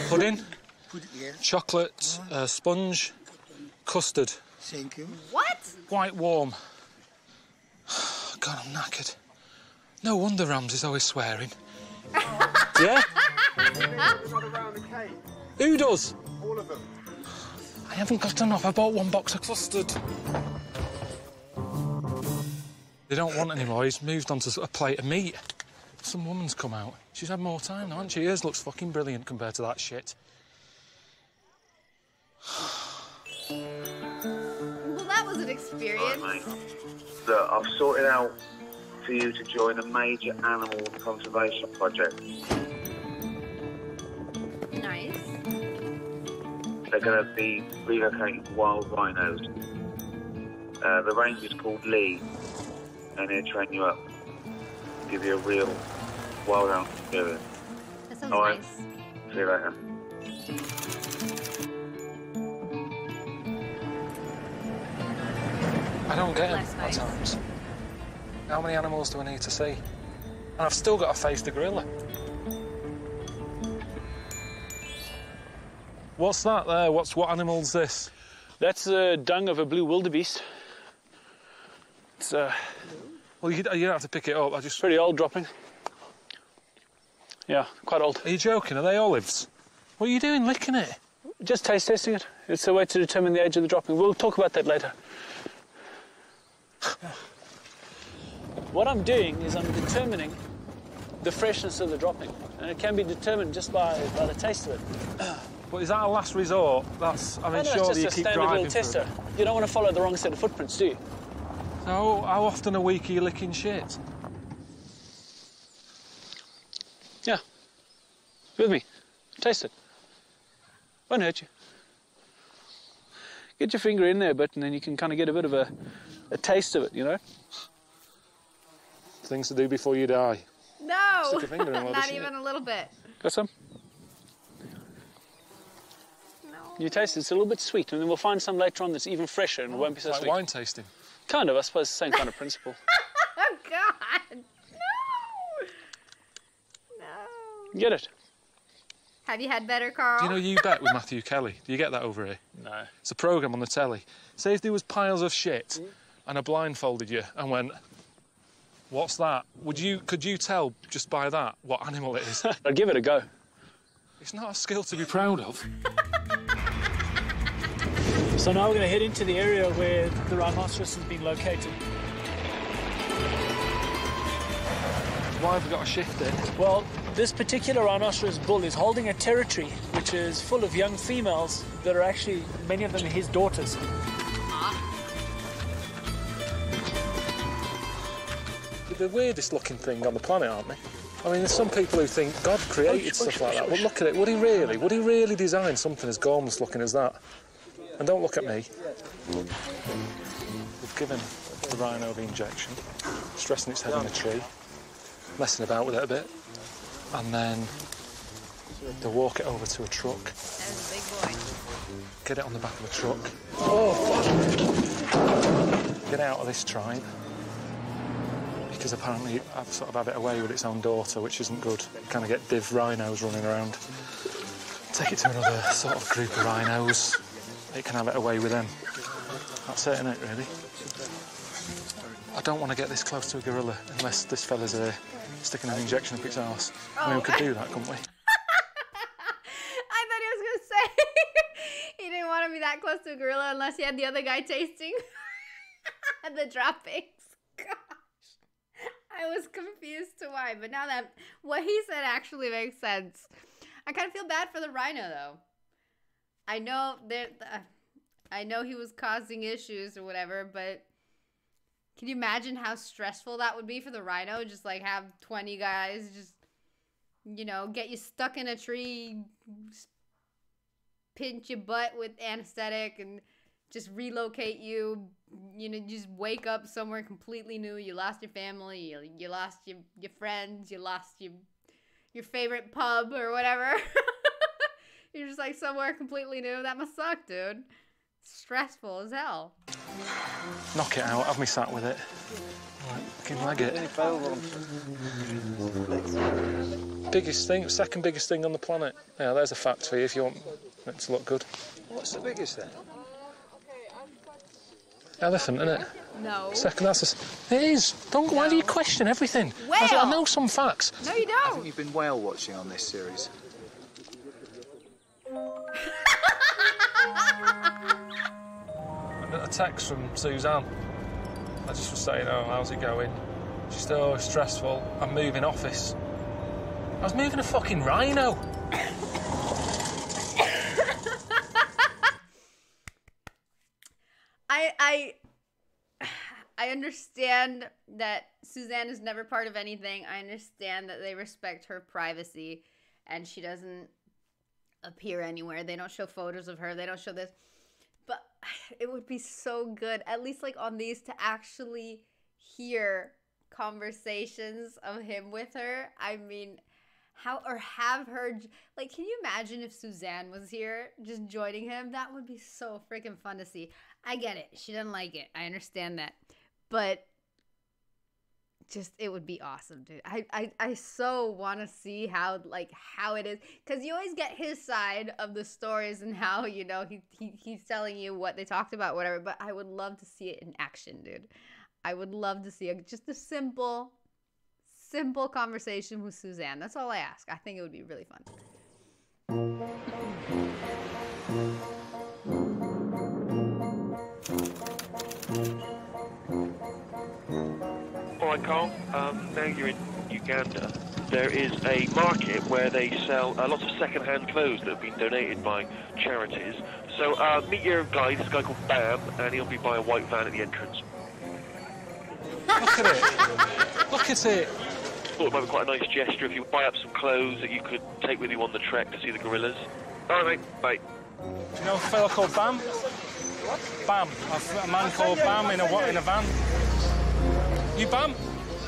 Pudding. Chocolate. Sponge. Custard. Thank you. What? Quite warm. God, I'm knackered. No wonder Ramsay's always swearing. Yeah? Who does? All of them. I haven't got enough. I bought one box of custard. They don't want any more. He's moved on to a plate of meat. Some woman's come out. She's had more time now, hasn't she? Hers looks fucking brilliant compared to that shit. Well, that was an experience. Right, so I've sorted out for you to join a major animal conservation project. Nice. They're going to be relocating wild rhinos. The range is called Lee, and he'll train you up, give you a real wild out experience. That sounds all right. Nice. See you later. I don't get it at times. How many animals do I need to see? And I've still got to face the gorilla. What's that there? What animal's this? That's the dung of a blue wildebeest. It's well, you don't have to pick it up. I just pretty old dropping. Yeah, quite old. Are you joking? Are they olives? What are you doing licking it? Just taste testing it. It's a way to determine the age of the dropping. We'll talk about that later. What I'm doing is I'm determining the freshness of the dropping, and it can be determined just by the taste of it. But is that a last resort? That's, I mean, surely you keep driving for it. It's just a standard little tester. You don't want to follow the wrong set of footprints, do you? So how often a week are you licking shit? Yeah. With me. Taste it. Won't hurt you. Get your finger in there a bit, and then you can kind of get a bit of a taste of it, you know? Things to do before you die. No! Stick a finger in not even a little bit. Got some? No. You taste it, it's a little bit sweet, and then we'll find some later on that's even fresher and won't be so sweet. Like wine tasting? Kind of, I suppose, the same kind of principle. Oh, God! No! No! Get it? Have you had better, Carl? Do you know You Bet with Matthew Kelly? Do you get that over here? No. It's a programme on the telly. Say if there was piles of shit and I blindfolded you and went... What's that? Could you tell just by that what animal it is? I'd give it a go. It's not a skill to be proud of. So now we're going to head into the area where the rhinoceros has been located. Why have we got to shift it? Well, this particular rhinoceros bull is holding a territory which is full of young females that are actually, many of them, his daughters. The weirdest looking thing on the planet, aren't they? I mean, there's some people who think God created stuff like that. But look at it. Would he really? Would he really design something as gormless looking as that? And don't look at me. We've given the rhino the injection, stressing its head on a tree, messing about with it a bit, and then they'll walk it over to a truck. There's a big boy. Get it on the back of a truck. Oh, fuck! Get out of this tribe. Because apparently I've sort of had it away with its own daughter, which isn't good. You kind of get div rhinos running around. Take it to another sort of group of rhinos. It can have it away with them. That's it, innit, really? I don't want to get this close to a gorilla unless this fella's sticking an injection up its arse. I mean, we could do that, couldn't we? Be that close to a gorilla unless you had the other guy tasting the droppings. Gosh, I was confused to why, but now that what he said actually makes sense. I kind of feel bad for the rhino though. I know that I know he was causing issues or whatever, but can you imagine how stressful that would be for the rhino? Just like have 20 guys just, you know, get you stuck in a tree, pinch your butt with anesthetic and just relocate you, you know, just wake up somewhere completely new. You lost your family, you lost your friends, you lost your favorite pub or whatever. You're just like somewhere completely new. That must suck, dude. It's stressful as hell. Knock it out, have me sat with it. Right, fucking leg it. Biggest thing, second biggest thing on the planet. Yeah, there's a fact for you if you want. It's a lot good. What's the biggest then? Elephant, isn't it? No. Second, it is. Don't. No. Why do you question everything? Whale. I know some facts. No, you don't. I think you've been whale watching on this series. I got a text from Suzanne. I just was saying, oh, how's it going? She said, oh, it's stressful. I'm moving office. I was moving a fucking rhino. I understand that Suzanne is never part of anything. I understand that they respect her privacy and she doesn't appear anywhere. They don't show photos of her. They don't show this. But it would be so good, at least like on these, to actually hear conversations of him with her. I mean, how, or have her, like, can you imagine if Suzanne was here just joining him? That would be so freaking fun to see. I get it. She doesn't like it. I understand that. But just, it would be awesome, dude. I so want to see how, like, how it is. Because you always get his side of the stories and how, you know, he's telling you what they talked about, whatever. But I would love to see it in action, dude. I would love to see it. Just a simple conversation with Suzanne. That's all I ask. I think it would be really fun. Hi Carl, now you're in Uganda. There is a market where they sell a lot of second-hand clothes that have been donated by charities. So meet your guy, this guy called Bam, and he'll be by a white van at the entrance. Look at it! Look at it! I thought it might be quite a nice gesture if you buy up some clothes that you could take with you on the trek to see the gorillas. Alright mate, bye. Do you know a fellow called Bam? What? Bam. A man called Bam in a van. You Bam?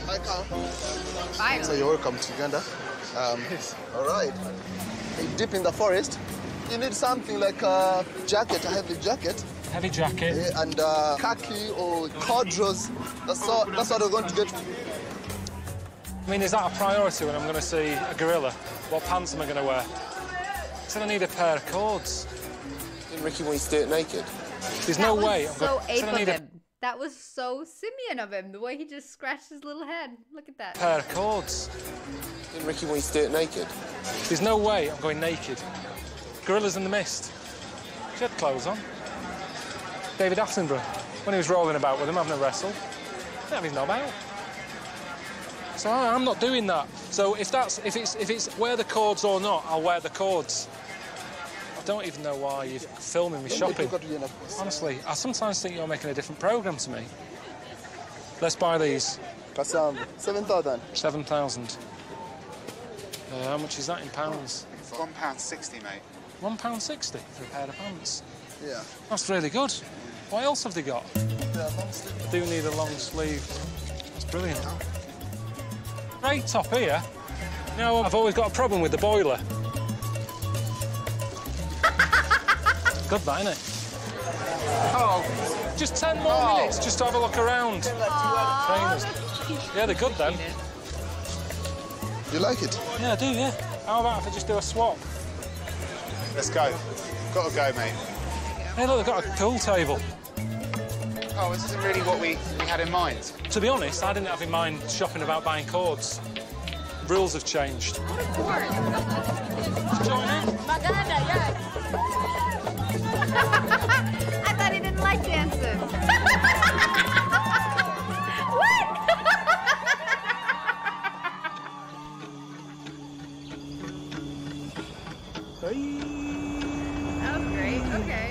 Hi, Carl. So you're welcome to Uganda. Yes. All right. Deep in the forest, you need something like a jacket, a heavy jacket. Heavy jacket. Yeah, and khaki or corduroys. That's what we're going to get. I mean, is that a priority when I'm going to see a gorilla? What pants am I going to wear? So I need a pair of cords. Didn't Ricky want you to do it naked? There's no way. So that was so simian of him, the way he just scratched his little head. Look at that. Pair of cords. Didn't Ricky want you to do it naked? There's no way I'm going naked. Gorillas in the Mist. She had clothes on. David Attenborough, when he was rolling about with him, having a wrestle. He had his knob out. So I'm not doing that. So if it's wear the cords or not, I'll wear the cords. I don't even know why you're filming me shopping. Honestly, I sometimes think you're making a different programme to me. Let's buy these. 7,000. 7,000. How much is that in pounds? It's £1.60, mate. £1.60 for a pair of pants? Yeah. That's really good. What else have they got? Long sleeve. I do need a long sleeve. That's brilliant. Great top here. Now, I've always got a problem with the boiler. Good, that, isn't it? Oh, just 10 more minutes just to have a look around. Trainers. Yeah, they're good then. You like it? Yeah, I do, yeah. How about if I just do a swap? Let's go. Got to go, mate. Hey, look, they've got a pool table. Oh, this isn't really what we had in mind. To be honest, I didn't have in mind shopping about buying cords. Rules have changed. What a cord! Join in. Maganda, yes. I thought he didn't like dances. What? That was great. Okay.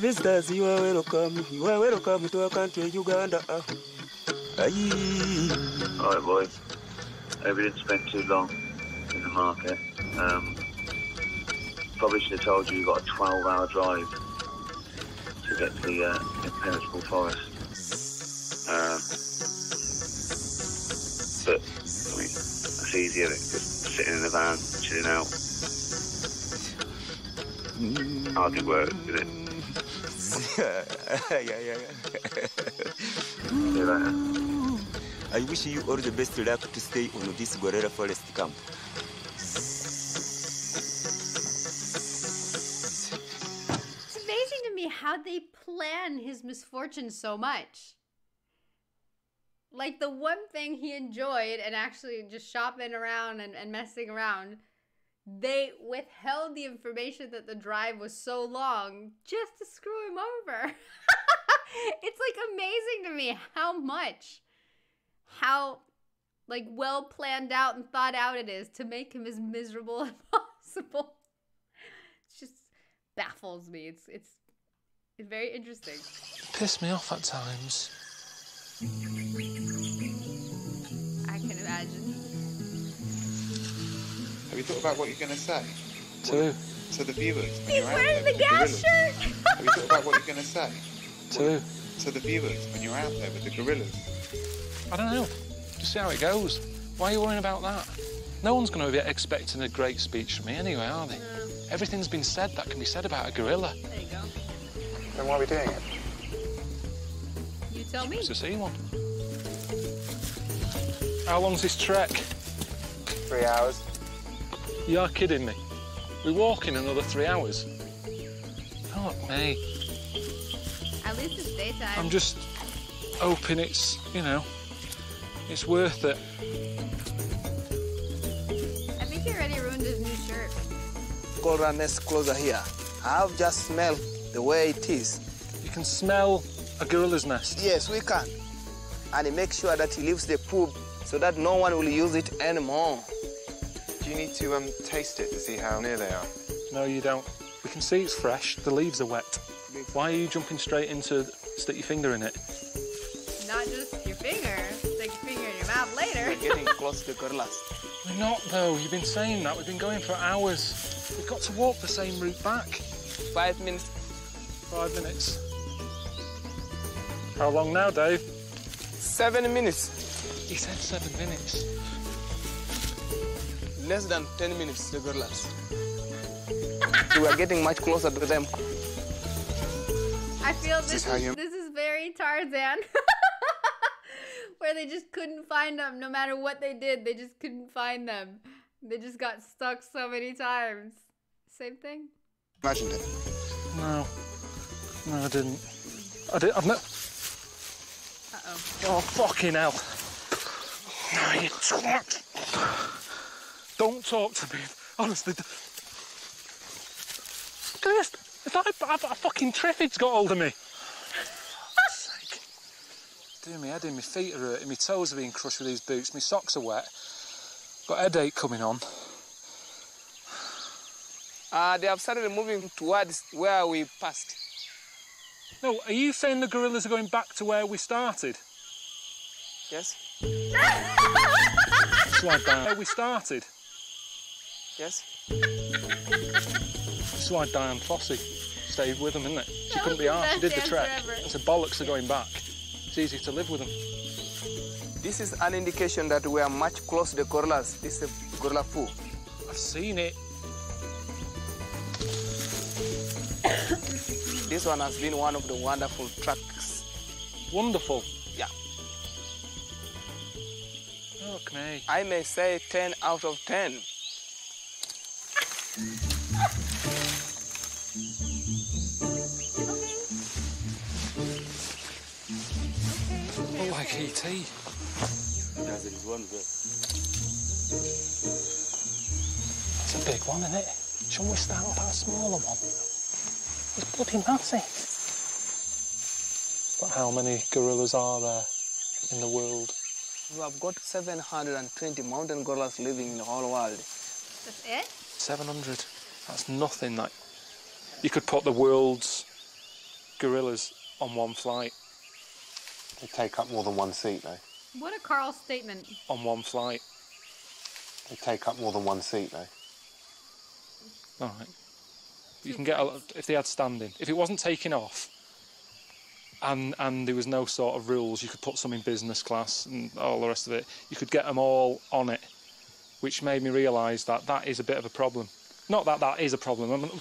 Visitors, you are welcome. You are welcome to our country, Uganda. All right, boys. I hope you didn't spend too long in the market. Probably should have told you you've got a 12-hour drive to get to the impenetrable forest. But, I mean, that's easier than just sitting in the van, chilling out. Hardly work, isn't it? Yeah. I wish you all the best luck to stay on this gorilla forest camp. It's amazing to me how they plan his misfortune so much. Like the one thing he enjoyed and actually just shopping around and messing around, they withheld the information that the drive was so long just to screw him over. It's like amazing to me how like well planned out and thought out it is to make him as miserable as possible. It just baffles me. It's very interesting. Pissed me off at times. I can imagine. Have you thought about what you're going to say? To who? To the viewers. He's wearing the gas shirt! Have you thought about what you're going to say? To who? To the viewers when you're out there with the gorillas. I don't know. Just see how it goes. Why are you worrying about that? No one's going to be expecting a great speech from me anyway, are they? No. Everything's been said that can be said about a gorilla. There you go. Then why are we doing it? You tell me. Just to see one. How long's this trek? 3 hours. You are kidding me. We're walking another 3 hours. Not me. At least it's daytime. I'm just hoping it's, you know, it's worth it. I think he already ruined his new shirt. Gorillas closer here. I've just smelled the way it is. You can smell a gorilla's nest? Yes, we can. And he makes sure that he leaves the poop so that no one will use it anymore. You need to taste it to see how near they are. No, you don't. We can see it's fresh. The leaves are wet. Why are you jumping straight into stick your finger in it? Not just your finger. Stick your finger in your mouth later. We're getting close to gorillas. We're not, though. You've been saying that. We've been going for hours. We've got to walk the same route back. 5 minutes. 5 minutes. How long now, Dave? 7 minutes. He said 7 minutes. Less than 10 minutes, the gorillas. We are getting much closer to them. I feel this is very Tarzan, where they just couldn't find them. No matter what they did, they just couldn't find them. They just got stuck so many times. Same thing? Imagined it. No, I didn't. I've never... Uh-oh. Oh, fucking hell. No, you twat. Don't talk to me, honestly. Look at this. If a fucking triffid's got hold of me. For sake. Doing me head in, my feet are hurting, my toes are being crushed with these boots, my socks are wet. Got a headache coming on. They have started moving towards where we passed. No, are you saying the gorillas are going back to where we started? Yes. Slide down. Where we started. Yes. It's like Diane Fossey stayed with them, isn't it? She couldn't be arsed. She did the trek. It's a bollocks are going back. It's easy to live with them. This is an indication that we are much closer to the gorillas. This is a gorilla poo. I've seen it. This one has been one of the wonderful tracks. Wonderful? Yeah. Look me. I may say 10 out of 10. Like E.T. It's a big one, isn't it? Shall we start with that smaller one? It's bloody massive. But how many gorillas are there in the world? We have got 720 mountain gorillas living in the whole world. That's it? 700. That's nothing, like. You could put the world's gorillas on one flight. They take up more than one seat, though. What a Karl statement. On one flight. They take up more than one seat, though. All right. You can get a lot if they had standing. If it wasn't taking off, and there was no sort of rules, you could put some in business class and all the rest of it. You could get them all on it, which made me realise that that is a bit of a problem. Not that that is a problem. I mean,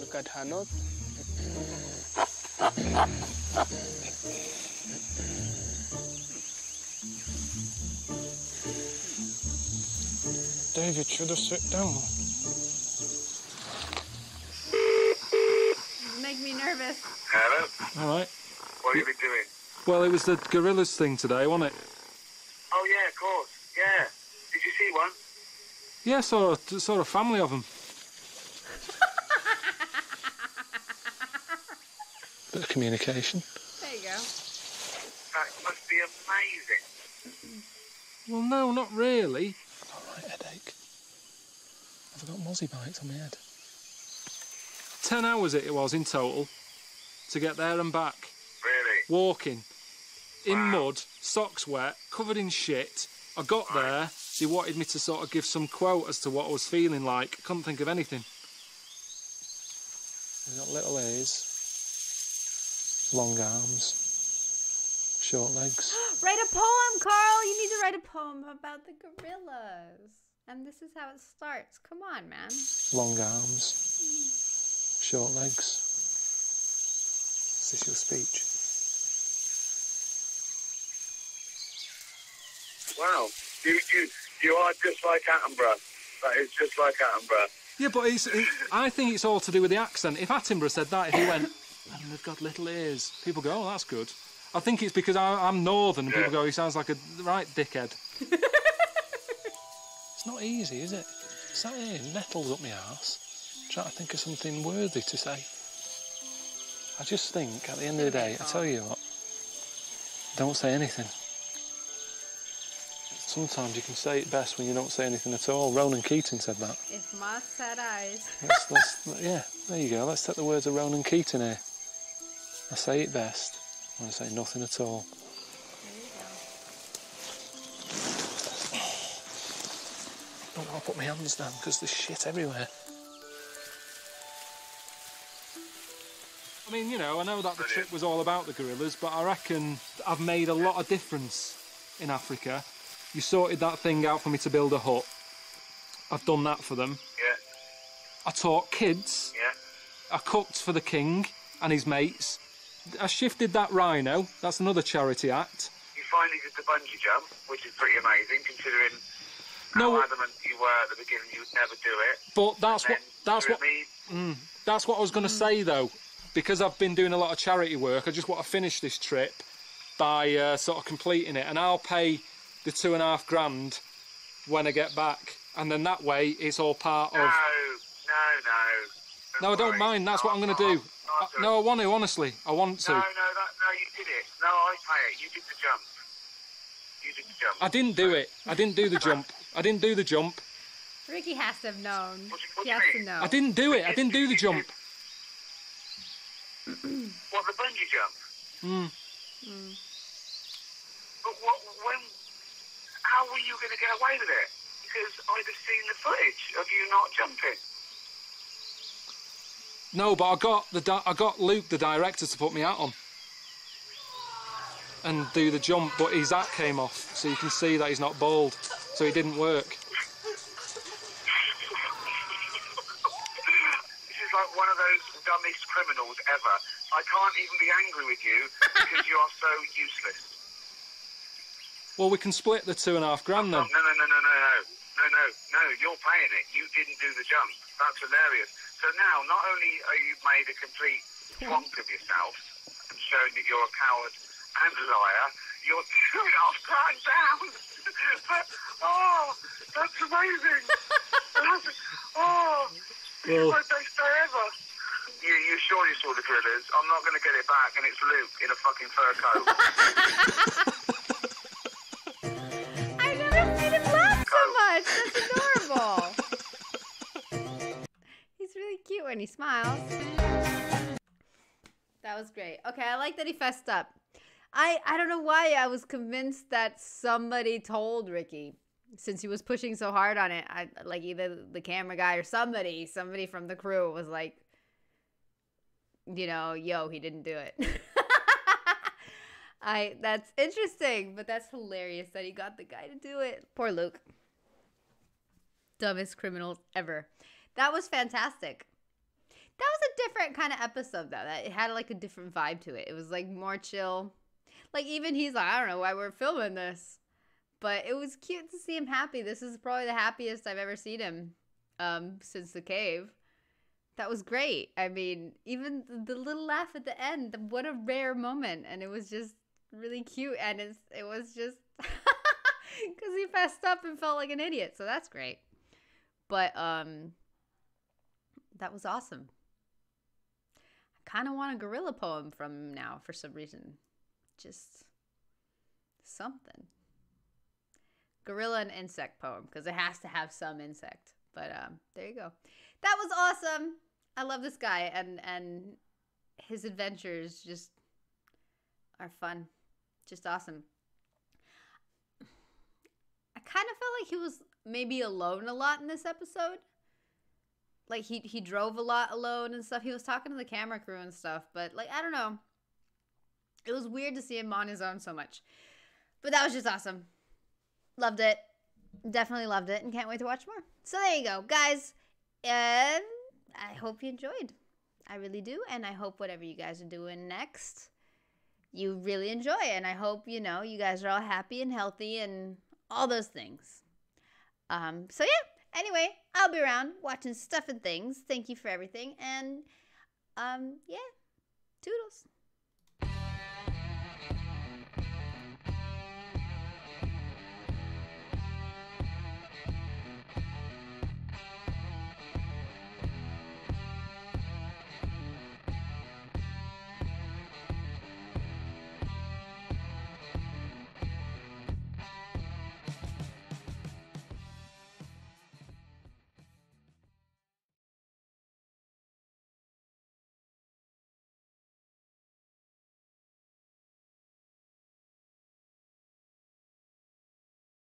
look at her nose. David should have sat down. You make me nervous. Hello. All right. What have you been doing? Well, it was the gorillas thing today, wasn't it? Oh yeah, of course. Yeah. Did you see one? Yeah, saw a family of them. Bit of communication. There you go. That must be amazing. Well, no, not really. I've got a right headache. I've got mozzie bites on my head. 10 hours it was in total to get there and back. Really? Walking. In mud, socks wet, covered in shit. I got there, they wanted me to sort of give some quote as to what I was feeling like. I couldn't think of anything. We've got little A's. Long arms, short legs. Write a poem, Karl! You need to write a poem about the gorillas. And this is how it starts. Come on, man. Long arms, short legs. Is this your speech? Wow, you are just like Attenborough. That is just like Attenborough. Yeah, but I think it's all to do with the accent. If Attenborough said that, if he went... and they've got little ears. People go, oh, that's good. I think it's because I'm northern, and people go, he sounds like a right dickhead. It's not easy, is it? Sat here, nettles up my arse, trying to think of something worthy to say. I just think, at the end of the day, I tell you what, don't say anything. Sometimes you can say it best when you don't say anything at all. Ronan Keaton said that. If my sad eyes... yeah, there you go. Let's take the words of Ronan Keaton here. I say it best when I say nothing at all. There you go. Don't want to put my hands down because there's shit everywhere. I mean, you know, I know that the trip was all about the gorillas, but I reckon I've made a lot of difference in Africa. You sorted that thing out for me to build a hut. I've done that for them. Yeah. I taught kids. Yeah. I cooked for the king and his mates. I shifted that rhino. That's another charity act. You finally did the bungee jump, which is pretty amazing, considering how adamant you were at the beginning you would never do it. But that's what I was going to say, though. Because I've been doing a lot of charity work, I just want to finish this trip by sort of completing it. And I'll pay... the £2,500 when I get back, and then that way it's all part of... No, I don't mind, that's what I'm going to do. No, I want to, honestly, I want to. No, you did it. No, I pay it, you did the jump. You did the jump. I didn't do it, I didn't do the jump. Ricky has to have known. He has to know. I didn't do it. I didn't do the jump. What, the bungee jump? Mm. But what? When? How were you going to get away with it? Because I'd have seen the footage of you not jumping. No, but I got Luke, the director, to put me out on and do the jump, but his hat came off, so you can see that he's not bald, so it didn't work. This is like one of those dumbest criminals ever. I can't even be angry with you because you are so useless. Well, we can split the £2,500 then. No, you're paying it. You didn't do the jump. That's hilarious. So now, not only are you made a complete plonk of yourself and shown that you're a coward and a liar, you're £2,500 down. But, oh, that's amazing. Oh, it's my best day ever. You sure you saw the drillers? I'm not going to get it back, and it's Luke in a fucking fur coat. I've never made him laugh so much. That's adorable. He's really cute when he smiles. That was great. Okay, I like that he fessed up. I don't know why I was convinced that somebody told Ricky, since he was pushing so hard on it. Like either the camera guy or somebody from the crew was like, you know, yo, he didn't do it. That's interesting, but that's hilarious that he got the guy to do it. Poor Luke. Dumbest criminals ever. That was fantastic. That was a different kind of episode, though. It had like a different vibe to it. It was like more chill. Like even he's like, I don't know why we're filming this. But it was cute to see him happy. This is probably the happiest I've ever seen him since the cave. That was great. I mean, even the little laugh at the end, what a rare moment. And it was just really cute. And it was just because he messed up and felt like an idiot. So that's great. But that was awesome. I kind of want a gorilla poem from him now for some reason. Just something. Gorilla and insect poem, because it has to have some insect. But there you go. That was awesome. I love this guy, and his adventures just are fun. Just awesome. I kind of felt like he was maybe alone a lot in this episode. Like he drove a lot alone and stuff. He was talking to the camera crew and stuff, but like I don't know. It was weird to see him on his own so much. But that was just awesome. Loved it. Definitely loved it and can't wait to watch more. So there you go, guys. And I hope you enjoyed. I really do. And I hope whatever you guys are doing next, you really enjoy. And I hope, you know, you guys are all happy and healthy and all those things. So yeah, anyway, I'll be around watching stuff and things. Thank you for everything. And yeah, toodles.